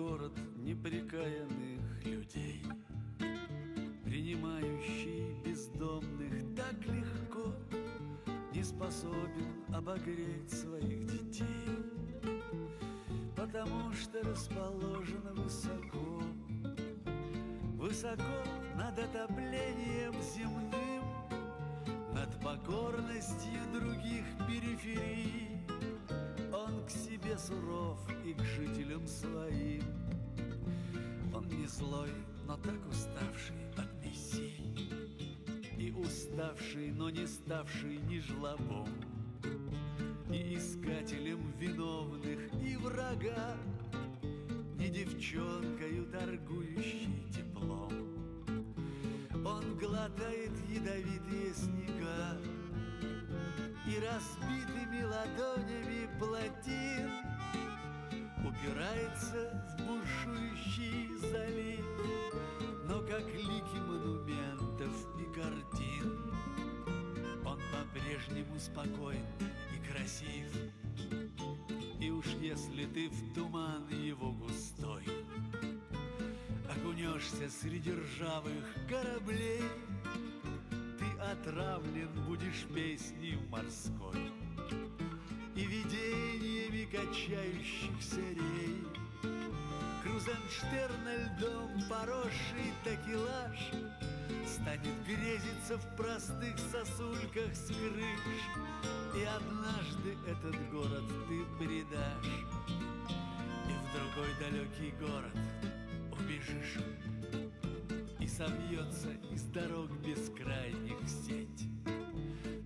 город неприкаянных людей, принимающий бездомных так легко, не способен обогреть своих детей, потому что расположен высоко, высоко над отоплением земным, над покорностью других периферий. Он к себе суров и к жителям своим. Он не злой, но так уставший от миссий, и уставший, но не ставший ни жлобом, и искателем виновных, и врага, и девчонкою, торгующей теплом. Он глотает ядовитые снега и разбитыми ладонями плотин упирается в бушующий залив, но как лики монументов и картин он по-прежнему спокоен и красив. И уж если ты в туман его густой окунешься среди ржавых кораблей, отравлен будешь песней морской и видениями качающихся рей. Крузенштерна льдом поросший такелаж станет грезиться в простых сосульках с крыш, и однажды этот город ты предашь, и в другой далекий город убежишь, собьется из дорог бескрайних сеть.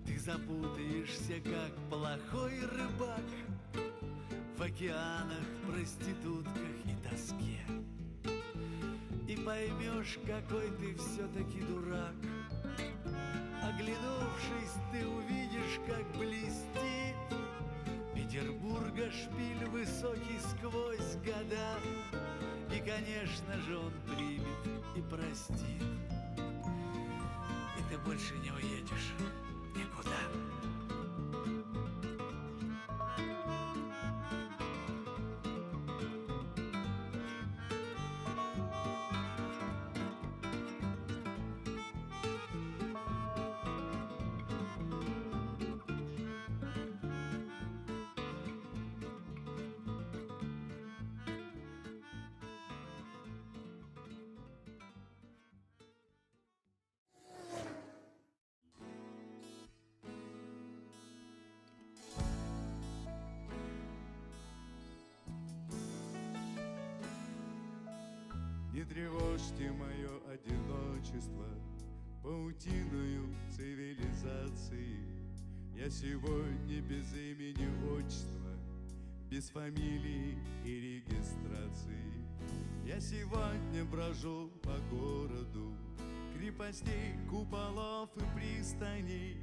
Ты запутаешься, как плохой рыбак, в океанах, проститутках и тоске, и поймешь, какой ты все-таки дурак. Оглянувшись, ты увидишь, как блестит Петербурга шпиль высокий сквозь года, и, конечно же, он примет и простит, и ты больше не уедешь никуда. Не тревожьте мое одиночество паутиною цивилизации. Я сегодня без имени, отчества, без фамилии и регистрации. Я сегодня брожу по городу крепостей, куполов и пристаней,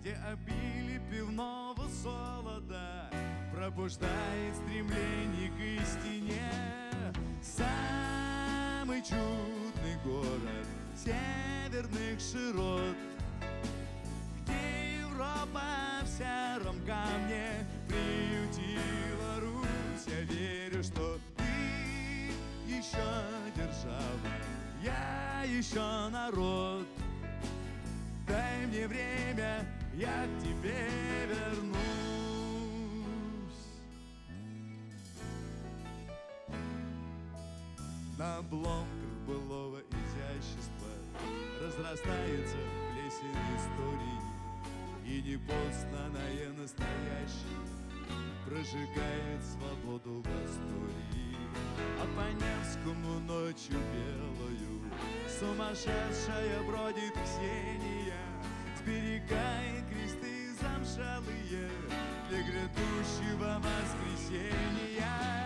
где обили пивного солода пробуждает стремление к истине. Самый чудный город северных широт, где Европа в сером камне приютила Русь. Я верю, что ты еще держава, я еще народ. Дай мне время, я к тебе вернусь. На обломках былого изящества разрастается плесень истории, и непознанное настоящее прожигает свободу в истории. А по Невскому ночью белую сумасшедшая бродит Ксения, сберегая кресты замшалые для грядущего воскресенья.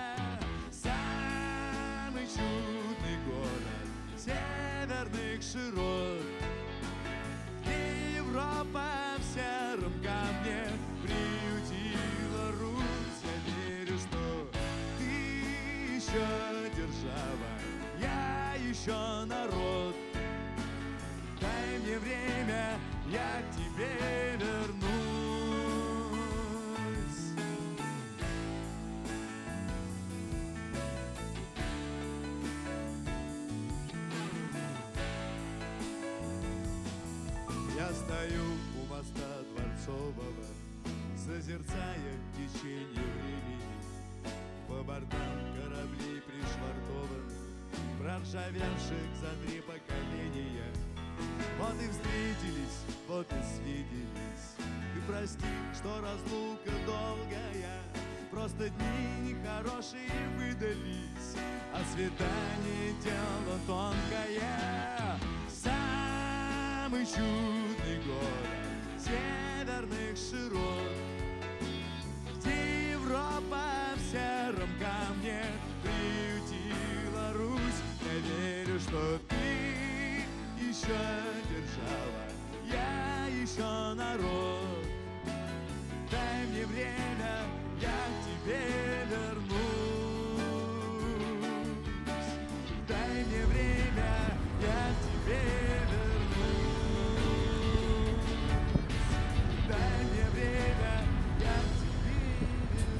Чудный город северных широт, где Европа в сером камне приютила Русь. Я верю, что ты еще держава, я еще народ. Дай мне время, я к тебе вернусь. я стою у моста Дворцового, созерцая течение времени. По бортам кораблей пришвартованы, проржавевших за 3 поколения. Вот и встретились, вот и свиделись. И прости, что разлука долгая, просто дни нехорошие выдались, а свидание дело тонкое. Самый чудный город северных широт, где Европа в сером камне приютила Русь. Я верю, что ты еще держава, я еще народ. Дай мне время, я к тебе вернусь. Дай мне время, я к тебе вернусь. Дай мне время, я к тебе вернусь.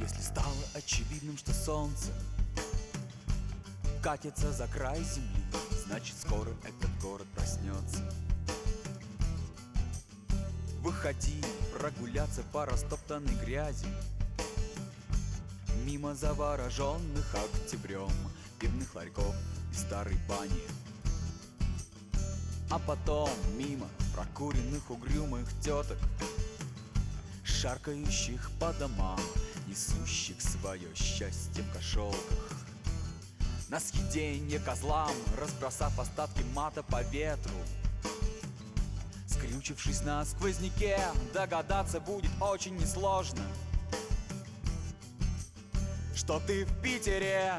Если стало очевидным, что солнце катится за край земли, значит, скоро этот город проснется. Выходи прогуляться по растоптанной грязи, мимо завороженных октябрем пивных ларьков и старой бани, а потом мимо прокуренных угрюмых теток, шаркающих по домам, несущих свое счастье в кошелках. На съеденье козлам, разбросав остатки мата по ветру, скрючившись на сквозняке, догадаться будет очень несложно, что ты в Питере.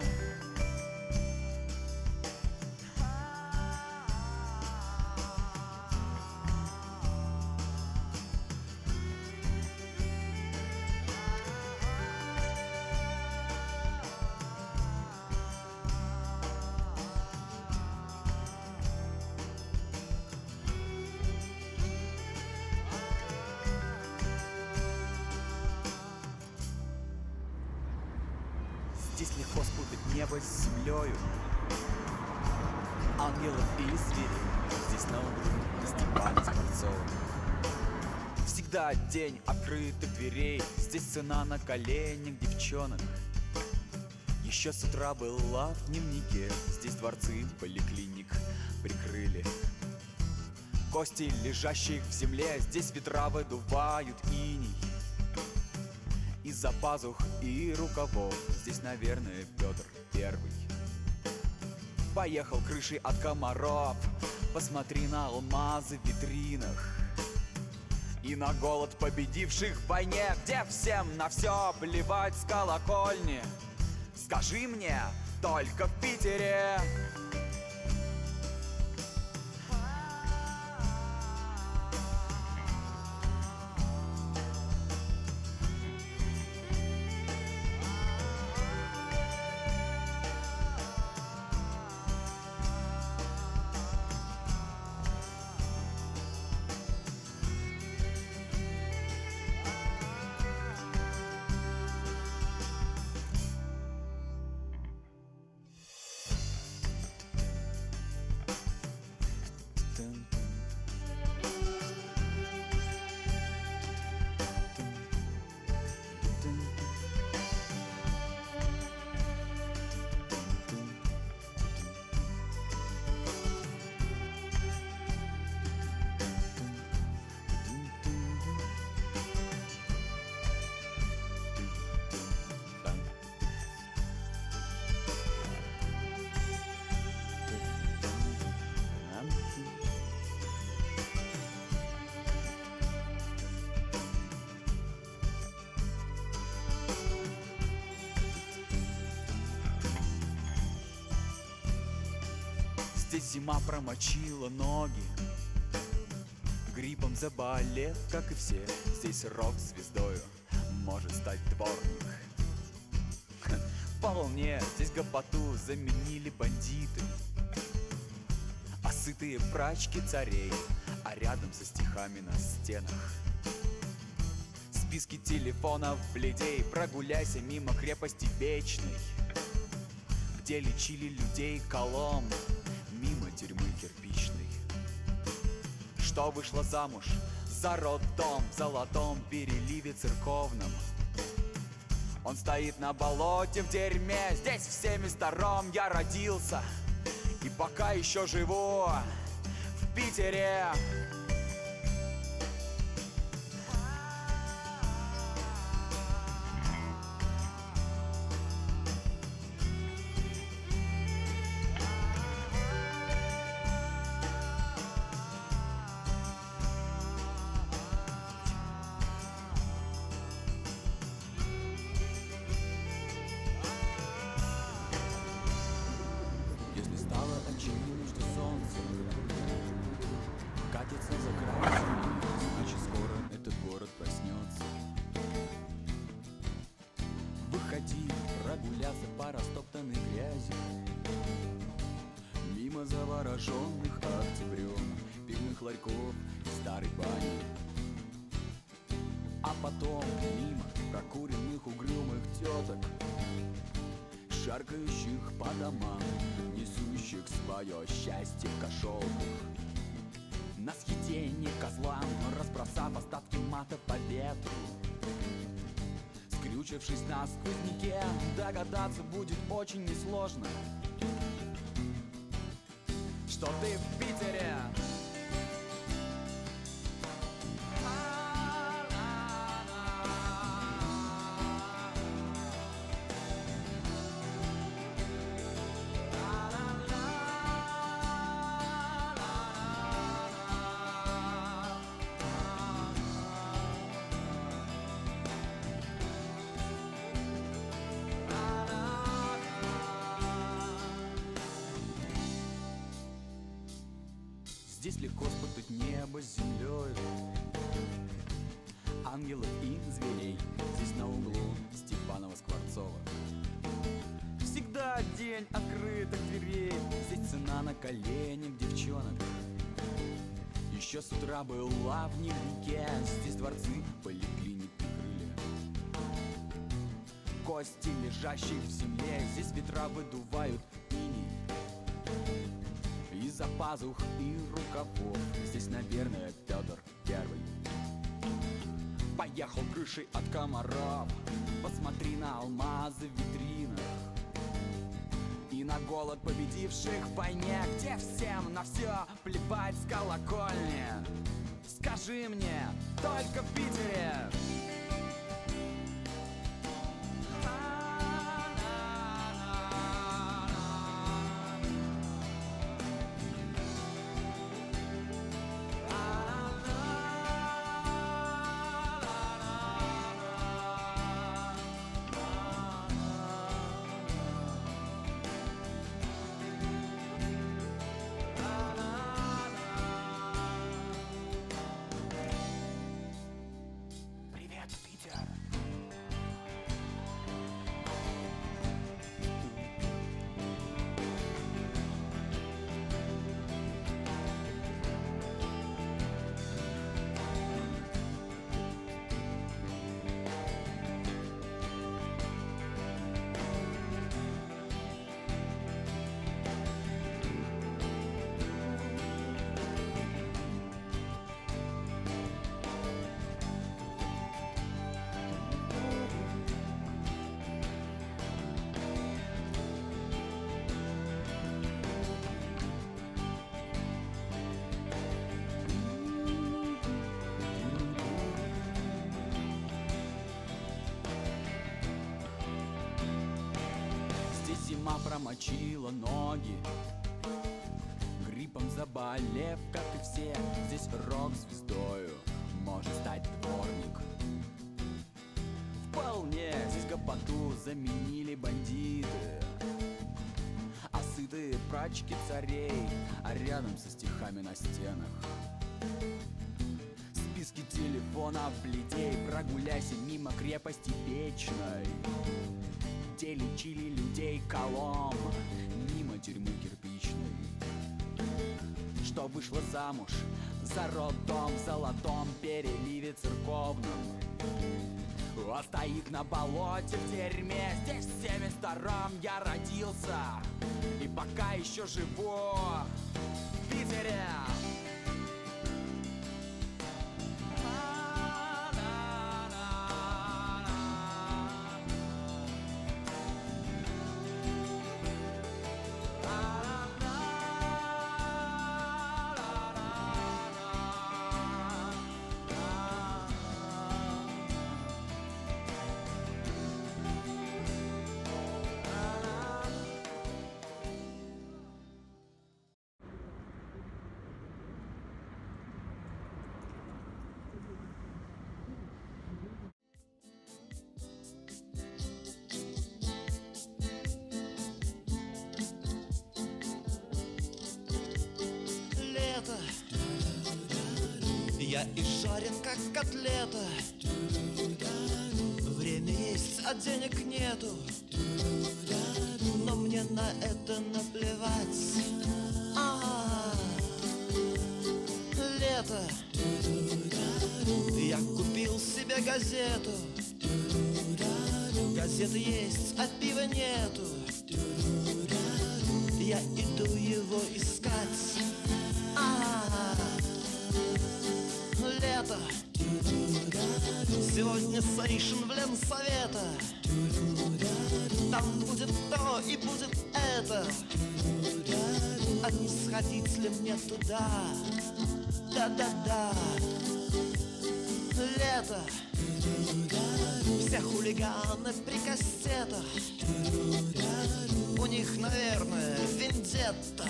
С землею ангелов или зверей, здесь на углу Степана Скворцова. Всегда день открытых дверей, здесь цена на коленях девчонок. Еще с утра была в дневнике, здесь дворцы поликлиник прикрыли. Кости, лежащих в земле, здесь ветра выдувают иней из-за пазух и рукавов, здесь, наверное, Петр Первый поехал крышей от комаров. Посмотри на алмазы в витринах и на голод победивших в войне, где всем на все плевать с колокольни. Скажи мне, только в Питере. Здесь зима промочила ноги, гриппом заболев, как и все. Здесь рок-звездою может стать дворник. По волне здесь гопоту заменили бандиты, сытые прачки царей, а рядом со стихами на стенах списки телефонов бледей. Прогуляйся мимо крепости вечной, где лечили людей колом, мимо тюрьмы кирпичной. Что вышла замуж за роддом в золотом переливе церковном, он стоит на болоте в дерьме. Здесь в 72-м я родился и пока еще живу в Питере. Скрючившись на сквозняке, догадаться будет очень несложно, что ты в Питере. Здесь легко спутать небо с землей, ангелов и зверей. Здесь на углу Степанова-Скворцова всегда день открытых дверей. Здесь цена на коленях девчонок еще с утра была в дневнике. Здесь дворцы, поликлиники, крылья, кости, лежащие в земле. Здесь ветра выдувают из-за пазух и рукавов. Здесь, наверное, Петр Первый поехал крышей от комаров. Посмотри на алмазы в витринах и на голод победивших в войне, где всем на все плевать с колокольни. Скажи мне, только в Питере. Промочила ноги, гриппом заболев, как и все. Здесь рок-звездою может стать дворник вполне. Здесь гопоту заменили бандиты, а сытые прачки царей, а рядом со стихами на стенах списки телефонов бледей. Прогуляйся мимо крепости вечной, где лечили людей колом, мимо тюрьмы кирпичной. что вышла замуж за роддом в золотом переливе церковном. А стоит на болоте в дерьме, здесь в 72-м я родился и пока еще живу в Питере. Я и жарен, как котлета. Время есть, а денег нету. Но мне на это наплевать. Лето. Я купил себе газету. Газета есть, а пива нету. Я иду его искать. Лето. Сегодня Саришин в Ленсовета. Там будет то и будет это. А не сходить ли мне туда? Да-да-да. Лето. Все хулиганы при кассетах. У них, наверное, вендетта.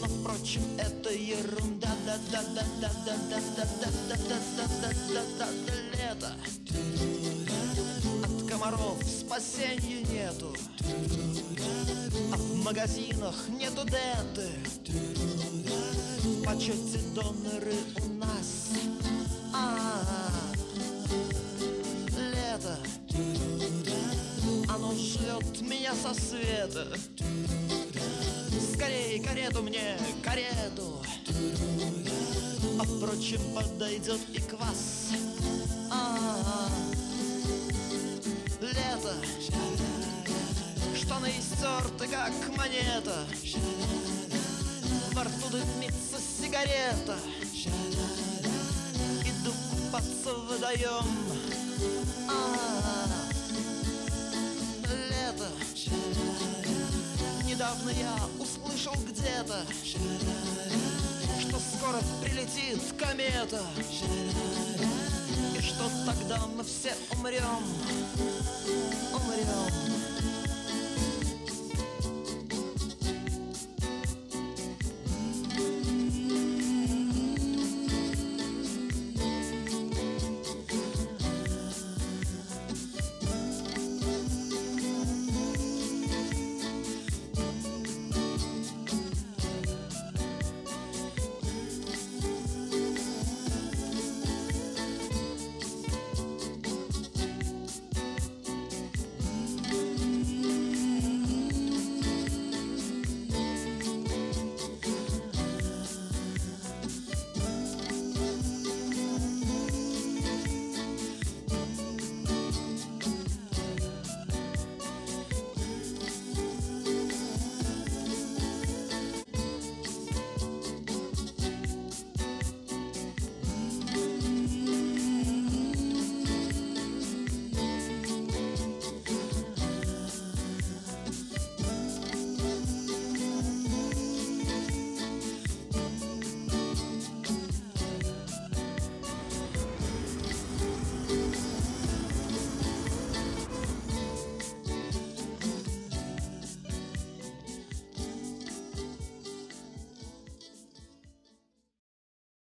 Но, впрочем, это ерунда. Лето. От комаров спасения нету. А в магазинах нету деты. В почете доноры у нас. Лето. Оно ждет меня со света. Скорей карету мне, карету. А впрочем, подойдет и квас. Лето. Штаны стерты, как монета. Во рту дымится сигарета. Иду купаться в водоем. Лето. Недавно я услышал где-то, что скоро прилетит комета, и что тогда мы все умрем.